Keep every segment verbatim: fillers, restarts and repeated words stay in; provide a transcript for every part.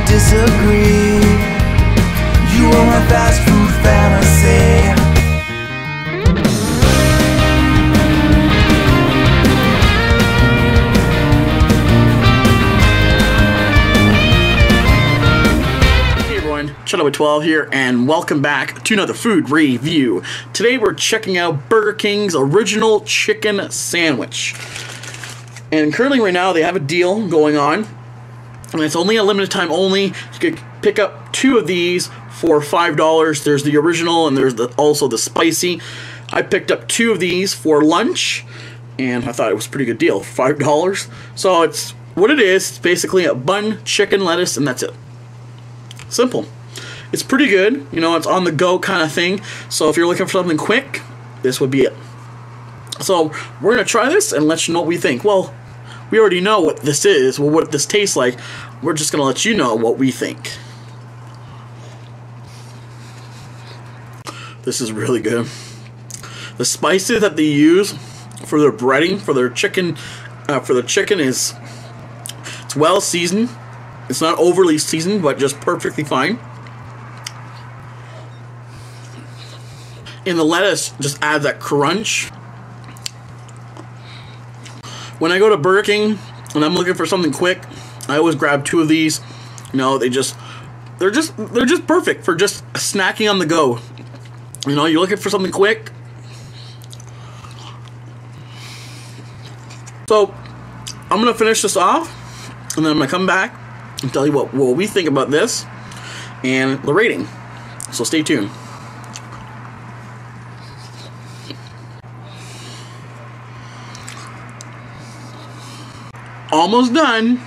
could disagree. You are my fast food fantasy. Shadow with twelve here, and welcome back to another food review. Today we're checking out Burger King's original chicken sandwich. And currently right now they have a deal going on, and it's only a limited time only. You could pick up two of these for five dollars. There's the original and there's the, also the spicy. I picked up two of these for lunch, and I thought it was a pretty good deal, five dollars. So it's what it is. It's basically a bun, chicken, lettuce, and that's it. Simple. It's pretty good, you know, it's on the go kind of thing, so if you're looking for something quick, this would be it. So we're going to try this and let you know what we think. Well, we already know what this is, well, what this tastes like. We're just going to let you know what we think. This is really good. The spices that they use for their breading, for their chicken, uh, for the chicken is, it's well seasoned. It's not overly seasoned, but just perfectly fine. And the lettuce just adds that crunch. When I go to Burger King and I'm looking for something quick, I always grab two of these. You know, they just they're just they're just perfect for just snacking on the go. You know, you're looking for something quick. So I'm gonna finish this off, and then I'm gonna come back and tell you what, what we think about this and the rating. So stay tuned. Almost done.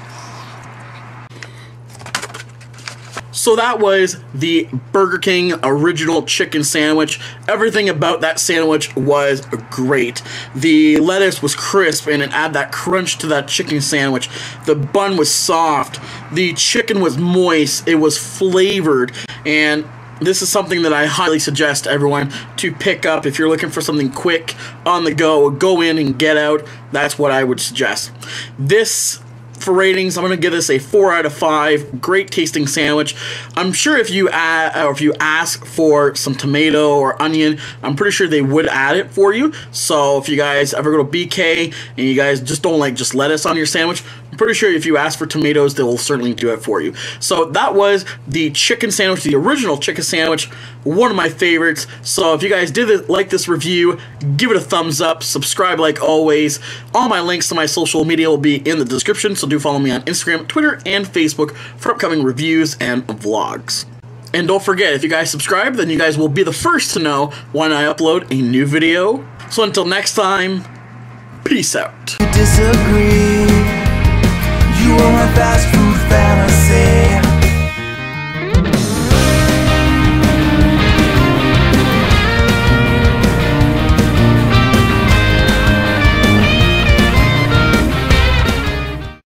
So that was the Burger King original chicken sandwich. Everything about that sandwich was great. The lettuce was crisp and it added that crunch to that chicken sandwich. The bun was soft. The chicken was moist. It was flavored. And this is something that I highly suggest everyone to pick up if you're looking for something quick, on the go, go in and get out. That's what I would suggest. This, for ratings, I'm going to give this a four out of five. Great tasting sandwich. I'm sure if you, add, or if you ask for some tomato or onion, I'm pretty sure they would add it for you. So if you guys ever go to B K and you guys just don't like just lettuce on your sandwich, I'm pretty sure if you ask for tomatoes, they will certainly do it for you. So that was the chicken sandwich, the original chicken sandwich, one of my favorites. So if you guys did like this review, give it a thumbs up, subscribe like always. All my links to my social media will be in the description, so do follow me on Instagram, Twitter, and Facebook for upcoming reviews and vlogs. And don't forget, if you guys subscribe, then you guys will be the first to know when I upload a new video. So until next time, peace out. Disagree. You are my fast food.